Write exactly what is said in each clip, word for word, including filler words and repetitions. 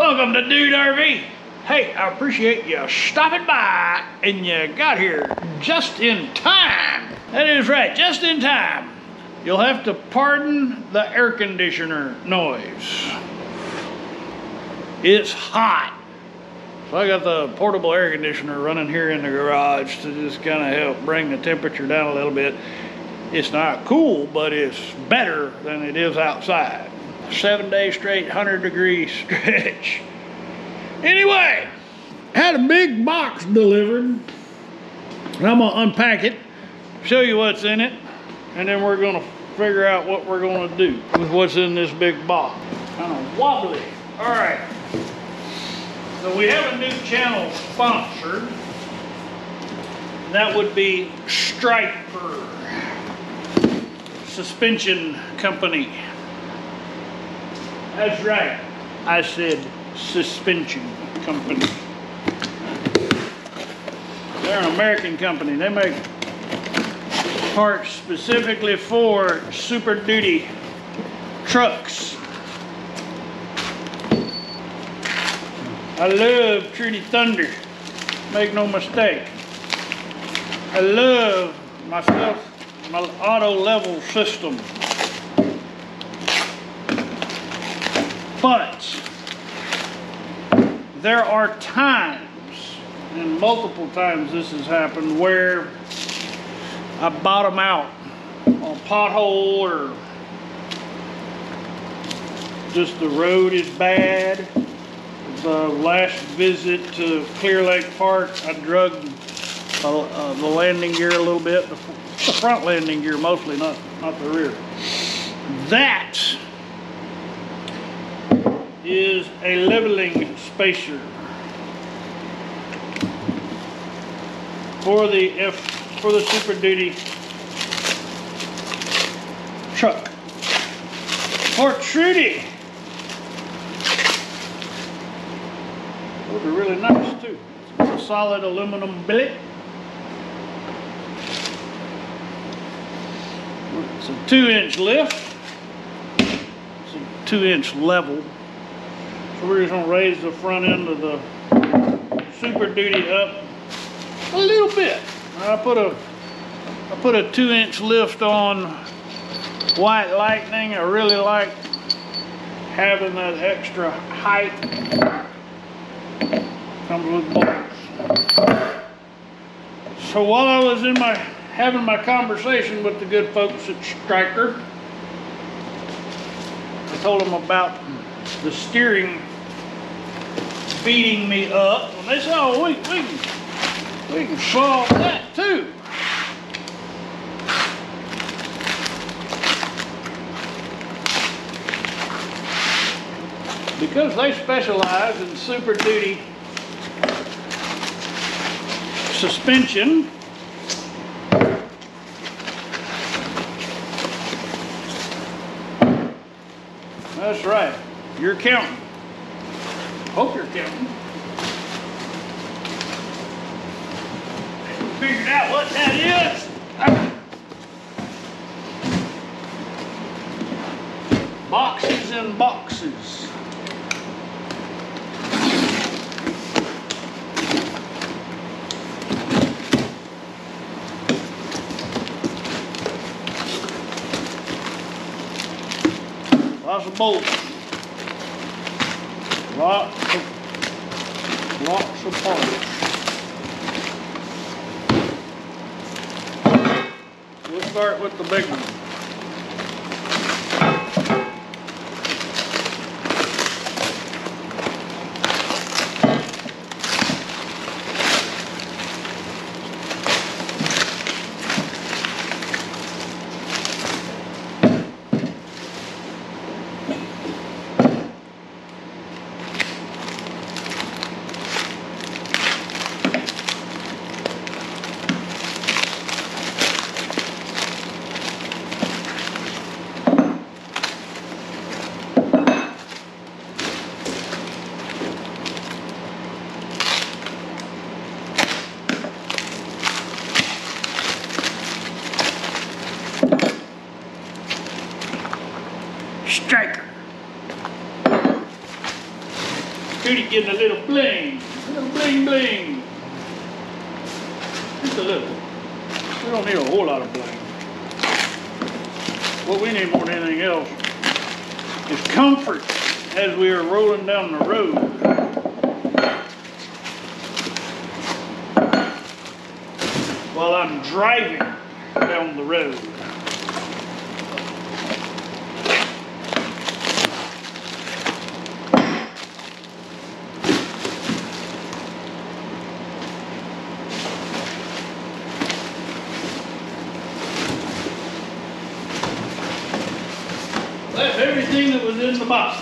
Welcome to Dude R V. Hey, I appreciate you stopping by, and you got here just in time. That is right, just in time. You'll have to pardon the air conditioner noise. It's hot. So I got the portable air conditioner running here in the garage to just kind of help bring the temperature down a little bit. It's not cool, but it's better than it is outside. Seven days straight, one hundred degree stretch. Anyway, had a big box delivered, and I'm gonna unpack it, show you what's in it, and then we're gonna figure out what we're gonna do with what's in this big box. Kind of wobbly. All right, so we have a new channel sponsored. That would be Stryker Suspension Company. That's right, I said Suspension Company. They're an American company. They make parts specifically for Super Duty trucks. I love Trudy Thunder, make no mistake. I love my stuff, my auto level system. But there are times, and multiple times this has happened, where I bought them out on a pothole, or just the road is bad. The last visit to Clear Lake Park, I drugged uh, uh, the landing gear a little bit, the front landing gear mostly, not, not the rear. That is a leveling spacer for the F for the Super Duty truck. For Trudy, would be really nice too. It's a solid aluminum billet. It's a two-inch lift. It's a two-inch level. So we're just going to raise the front end of the Super Duty up a little bit. I put a I put a two-inch lift on White Lightning. I really like having that extra height. Comes with bolts. So while I was in my having my conversation with the good folks at Stryker, I told them about the steering beating me up, and they said, "Oh, we, we can we can solve that too." Because they specialize in Super Duty suspension, that's right, you're counting. Hope you're counting. Figured out what that is. Boxes and boxes. Lots of bolts. Lots of, lots of parts. We'll start with the big Duty getting a little bling. A little bling bling. Just a little. We don't need a whole lot of bling. What we need more than anything else is comfort as we are rolling down the road. While I'm driving down the road. That's everything that was in the box.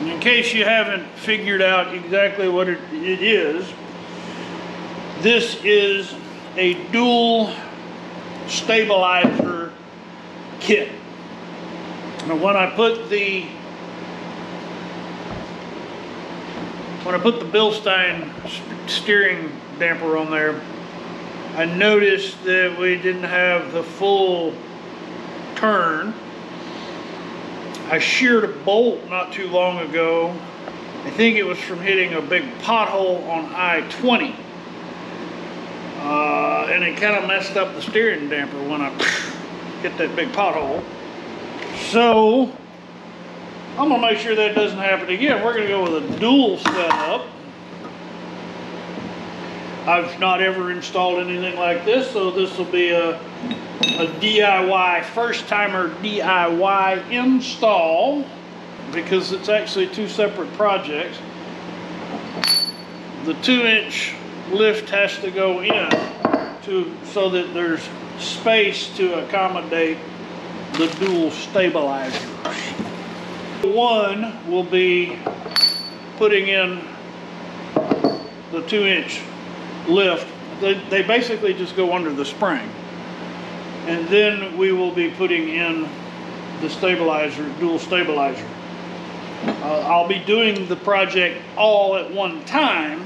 And in case you haven't figured out exactly what it, it is, this is a dual stabilizer kit. Now when I put the when I put the Bilstein steering damper on there, I noticed that we didn't have the full turn. I sheared a bolt not too long ago. I think it was from hitting a big pothole on I twenty. Uh, and it kind of messed up the steering damper when I hit that big pothole. So I'm gonna make sure that doesn't happen again. We're gonna go with a dual setup. I've not ever installed anything like this, so this will be a, a D I Y, first-timer D I Y install, because it's actually two separate projects. The two-inch lift has to go in to so that there's space to accommodate the dual stabilizers. One will be putting in the two-inch lift. They, they basically just go under the spring, and then we will be putting in the stabilizer, dual stabilizer. Uh, I'll be doing the project all at one time,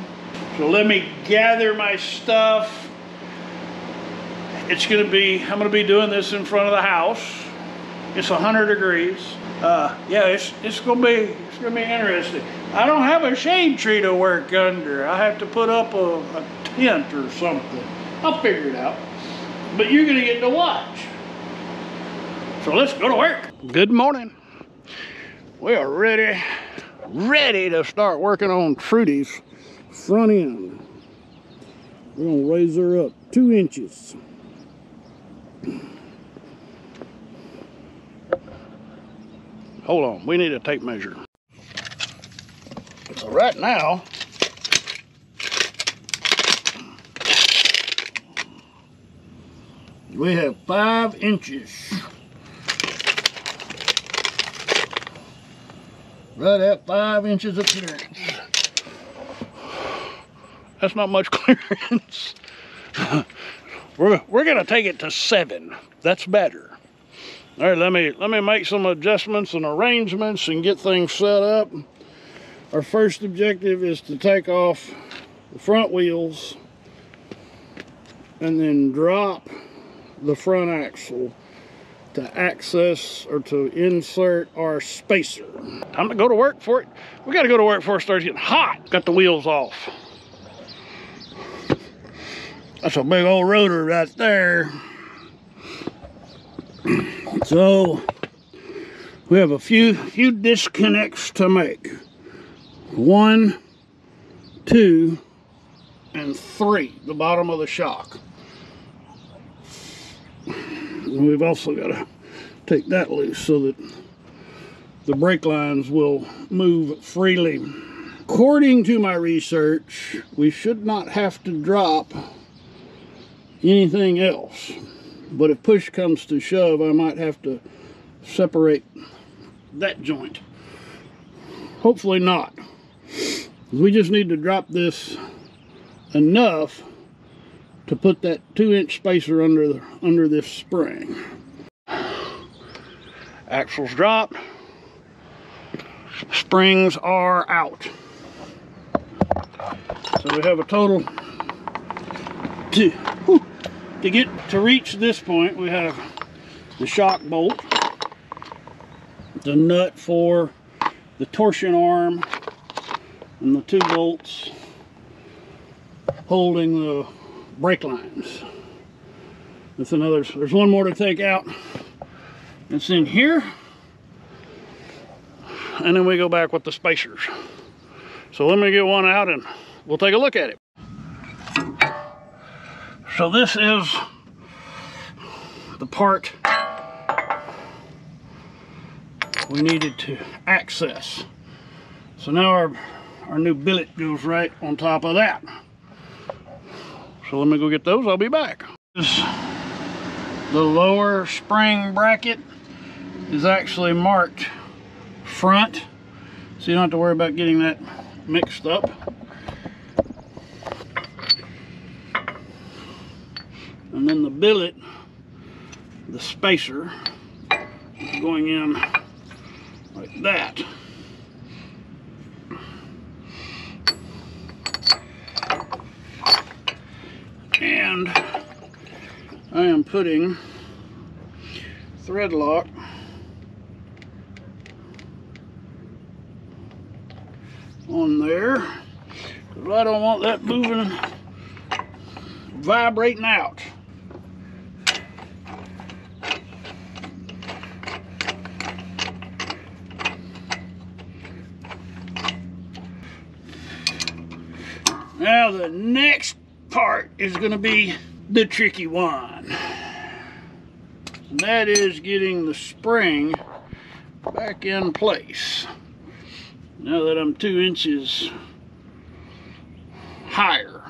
so let me gather my stuff. It's going to be, I'm going to be doing this in front of the house. It's one hundred degrees. Uh, yeah, it's it's going to be it's going to be interesting. I don't have a shade tree to work under. I have to put up a, a tent or something. I'll figure it out. But you're gonna get to watch. So let's go to work. Good morning. We are ready, ready to start working on Trudy's front end. We're gonna raise her up two inches. Hold on, we need a tape measure. So right now, we have five inches right at five inches of clearance. That's not much clearance. we're, we're gonna take it to seven. That's better. All right, let me let me make some adjustments and arrangements and get things set up. Our first objective is to take off the front wheels and then drop the front axle to access or to insert our spacer. Time to go to work for it. We got to go to work before it starts getting hot. Got the wheels off. That's a big old rotor right there. So we have a few few disconnects to make. One, two, and three, the bottom of the shock. And we've also got to take that loose so that the brake lines will move freely. According to my research, we should not have to drop anything else. But if push comes to shove, I might have to separate that joint. Hopefully not. We just need to drop this enough to put that two-inch spacer under the, under this spring. Axles dropped. Springs are out. So we have a total to, whew, to get to reach this point. We have the shock bolt. the nut for the torsion arm and the two bolts holding the brake lines. That's another, there's one more to take out. It's in here. And then we go back with the spacers. So let me get one out and we'll take a look at it. So this is the part we needed to access. So now our, our new billet goes right on top of that. So let me go get those, I'll be back. This, the lower spring bracket is actually marked front, so you don't have to worry about getting that mixed up. And then the billet, the spacer, is going in like that. And I am putting thread lock on there because I don't want that moving, vibrating out. Now the next part is going to be the tricky one, and that is getting the spring back in place. Now that I'm two inches higher,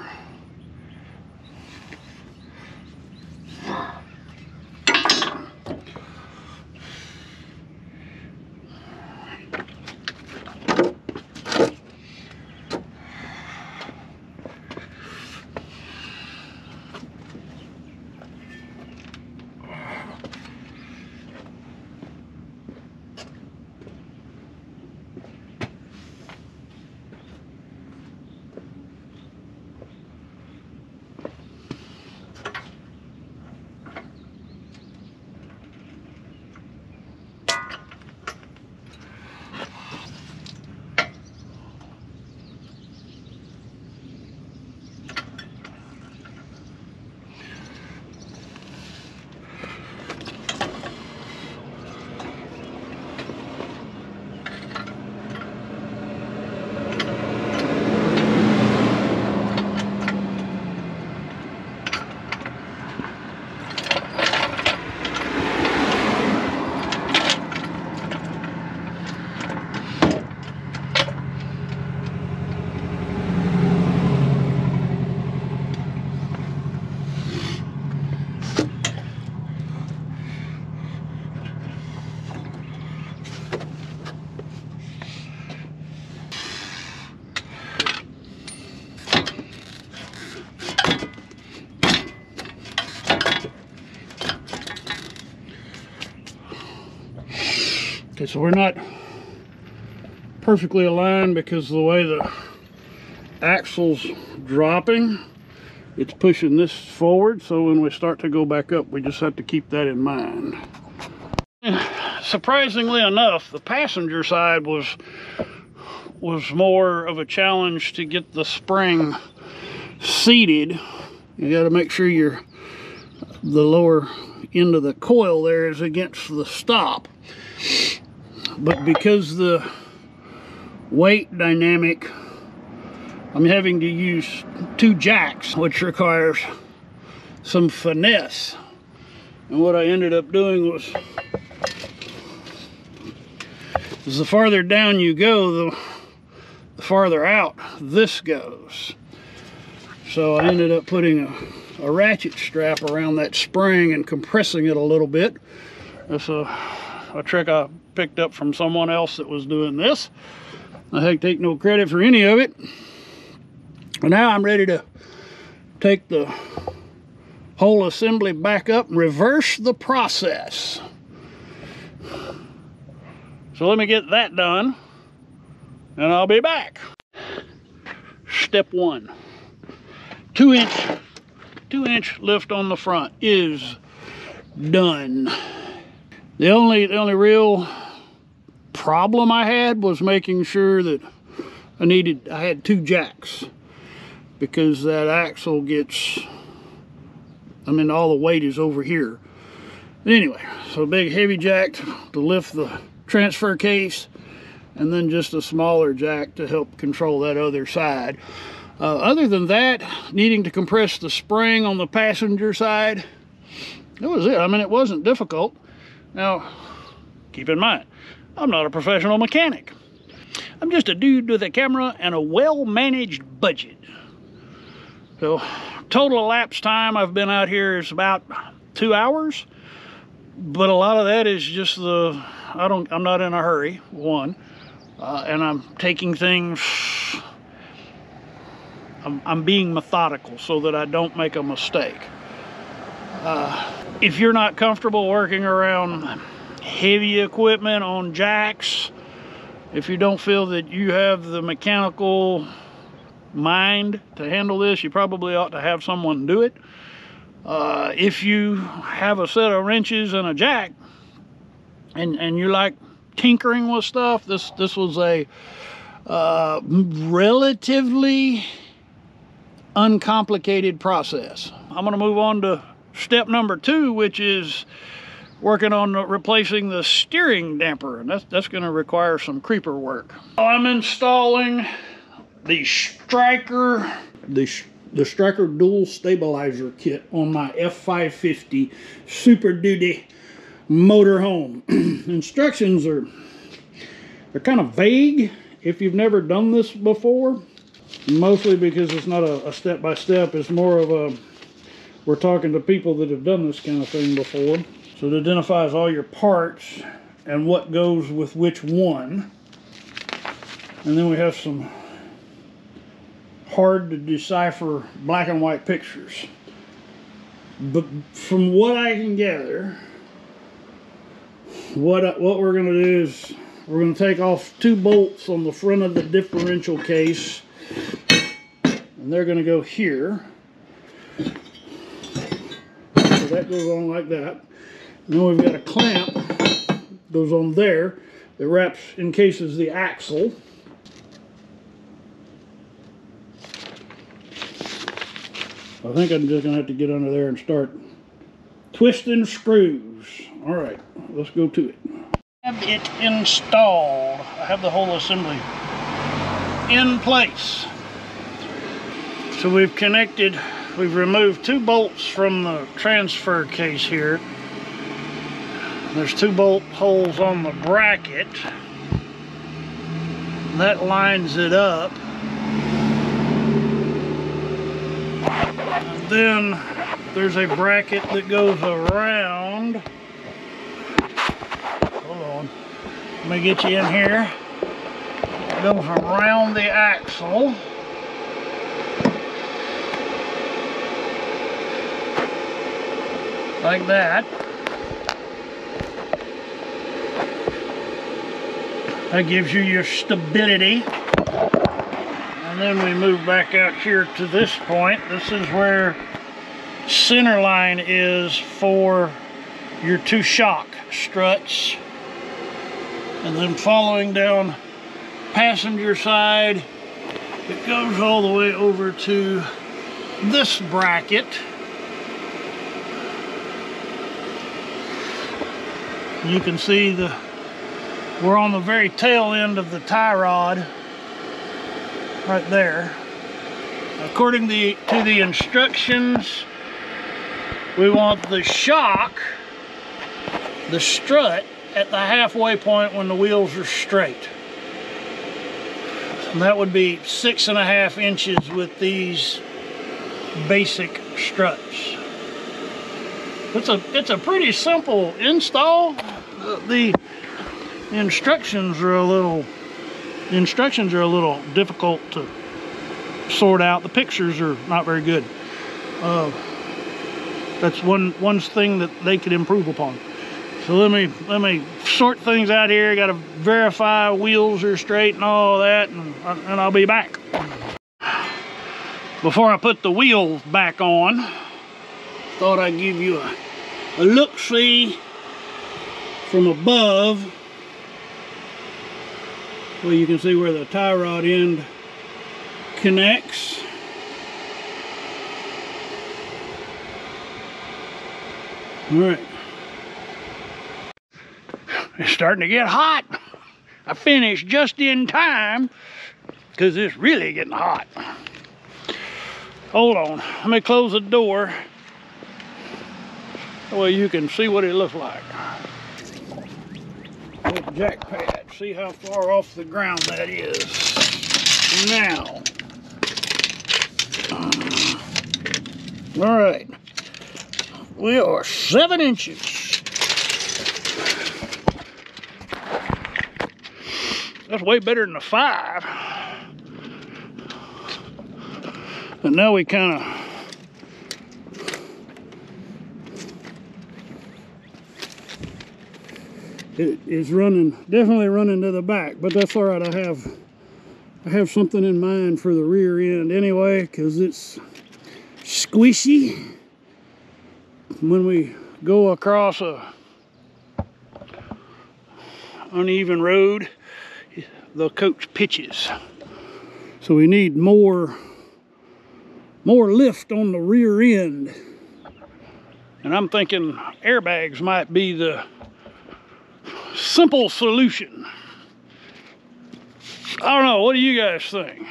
so we're not perfectly aligned because of the way the axle's dropping. It's pushing this forward, so when we start to go back up, we just have to keep that in mind. Surprisingly enough, the passenger side was was more of a challenge to get the spring seated. You got to make sure your the lower end of the coil there is against the stop. But because the weight dynamic, I'm having to use two jacks, which requires some finesse. And what I ended up doing was, is the farther down you go, the, the farther out this goes. So I ended up putting a, a ratchet strap around that spring and compressing it a little bit. That's a, a trick I picked up from someone else that was doing this. I take no credit for any of it. And now I'm ready to take the whole assembly back up and reverse the process. So let me get that done and I'll be back. Step one, two inch, two inch lift on the front is done. The only, the only real problem I had was making sure that I needed, I had two jacks, because that axle gets, I mean, all the weight is over here. But anyway, so big heavy jack to lift the transfer case, and then just a smaller jack to help control that other side. Uh, other than that, needing to compress the spring on the passenger side, that was it. I mean, it wasn't difficult. Now, keep in mind, I'm not a professional mechanic. I'm just a dude with a camera and a well-managed budget. So, total elapsed time I've been out here is about two hours. But a lot of that is just the, I don't, I'm not in a hurry, one. Uh, and I'm taking things, I'm, I'm being methodical so that I don't make a mistake. Uh, if you're not comfortable working around heavy equipment on jacks, if you don't feel that you have the mechanical mind to handle this, you probably ought to have someone do it. Uh, if you have a set of wrenches and a jack, and, and you like tinkering with stuff, this, this was a uh, relatively uncomplicated process. I'm going to move on to step number two, which is working on replacing the steering damper. And that's, that's going to require some creeper work. I'm installing the Stryker, the The Stryker dual stabilizer kit on my F five fifty Super Duty motorhome. Instructions are they're kind of vague if you've never done this before, mostly because it's not a step-by-step. It's more of a, we're talking to people that have done this kind of thing before. So it identifies all your parts and what goes with which one. And then we have some hard to decipher black and white pictures, but from what I can gather, what what we're going to do is we're going to take off two bolts on the front of the differential case, and they're going to go here, so that goes on like that. And then we've got a clamp that goes on there that wraps, encases the axle. I think I'm just going to have to get under there and start twisting screws. All right, let's go to it. I have it installed. I have the whole assembly in place. So we've connected, we've removed two bolts from the transfer case here. There's two bolt holes on the bracket. That lines it up. Then there's a bracket that goes around. Hold on, let me get you in here. It goes around the axle. Like that. That gives you your stability. And then we move back out here to this point. This is where center line is for your two shock struts. And then following down passenger side, it goes all the way over to this bracket. You can see the we're on the very tail end of the tie rod. Right there. According the, to the instructions, we want the shock, the strut, at the halfway point when the wheels are straight. And that would be six and a half inches with these basic struts. It's a, it's a pretty simple install. The, the instructions are a little The instructions are a little difficult to sort out. The pictures are not very good. Uh, that's one one thing that they could improve upon. So let me let me sort things out here. Got to verify wheels are straight and all that, and and I'll be back. Before I put the wheels back on, thought I'd give you a, a look-see from above Well, you can see where the tie rod end connects. All right, it's starting to get hot. I finished just in time because it's really getting hot. Hold on, let me close the door. That way you can see what it looks like. With jack pad, see how far off the ground that is. Now, all right, we are seven inches. That's way better than the five. But now we kind of it is running, definitely running to the back, but that's all right. I have, I have something in mind for the rear end anyway, because it's squishy. When we go across a uneven road, the coach pitches. So we need more, more lift on the rear end. And I'm thinking airbags might be the simple solution. I don't know, what do you guys think?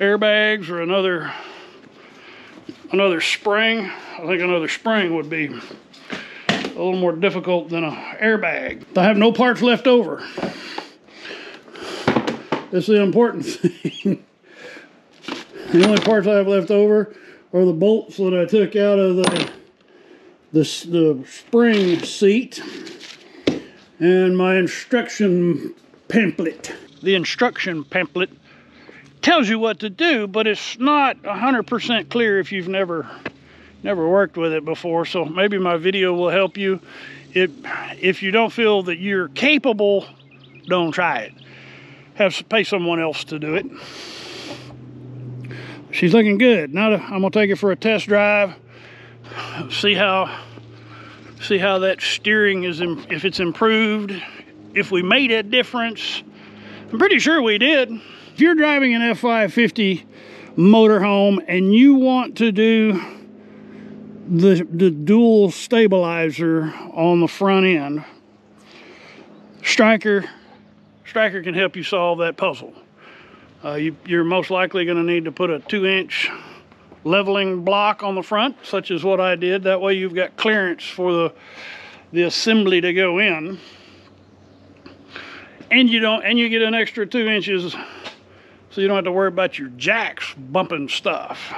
Airbags or another another spring? I think another spring would be a little more difficult than an airbag. I have no parts left over. That's the important thing. The only parts I have left over are the bolts that I took out of the the, the spring seat and my instruction pamphlet. The instruction pamphlet tells you what to do, but it's not one hundred percent clear if you've never never worked with it before, so maybe my video will help you. It, if you don't feel that you're capable, don't try it. Have to pay someone else to do it. She's looking good. Now I'm gonna take it for a test drive, see how see how that steering is, if it's improved, if we made a difference. I'm pretty sure we did. If you're driving an F five fifty motorhome and you want to do the, the dual stabilizer on the front end, Stryker, Stryker can help you solve that puzzle. Uh, you, you're most likely gonna need to put a two inch leveling block on the front, such as what I did. That way you've got clearance for the the assembly to go in, and you don't and you get an extra two inches, so you don't have to worry about your jacks bumping stuff.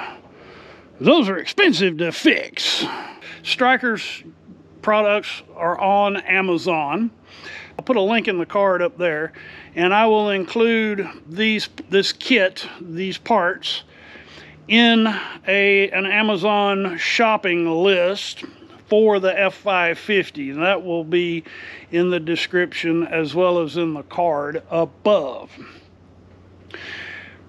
Those are expensive to fix. Stryker's products are on Amazon. I'll put a link in the card up there, and I will include these this kit, these parts, in a an Amazon shopping list for the F five fifty, and that will be in the description as well as in the card above.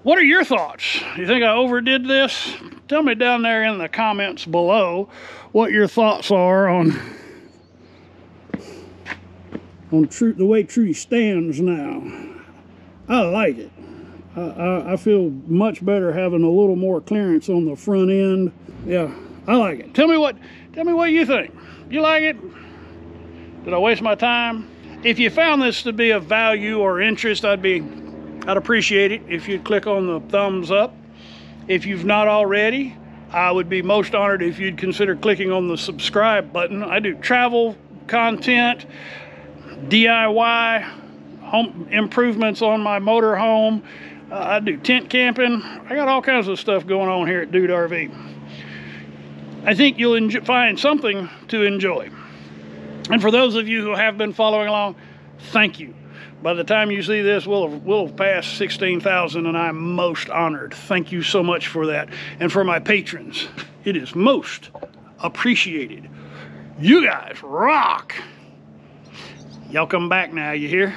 What are your thoughts? You think I overdid this? Tell me down there in the comments below what your thoughts are on on true, the way tree stands now. I like it. I, I feel much better having a little more clearance on the front end. Yeah, I like it. Tell me what, tell me what you think. You like it? Did I waste my time? If you found this to be of value or interest, I'd be, I'd appreciate it if you'd click on the thumbs up. If you've not already, I would be most honored if you'd consider clicking on the subscribe button. I do travel content, D I Y, home improvements on my motorhome. Uh, I do tent camping. I got all kinds of stuff going on here at Dude R V. I think you'll enjoy, find something to enjoy. And for those of you who have been following along, thank you. By the time you see this, we'll have, we'll have passed sixteen thousand, and I'm most honored. Thank you so much for that. And for my patrons, it is most appreciated. You guys rock. Y'all come back now, you hear?